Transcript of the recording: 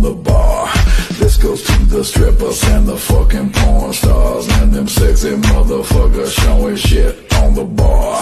on the bar. This goes to the strippers and the fucking porn stars and them sexy motherfuckers showing shit on the bar.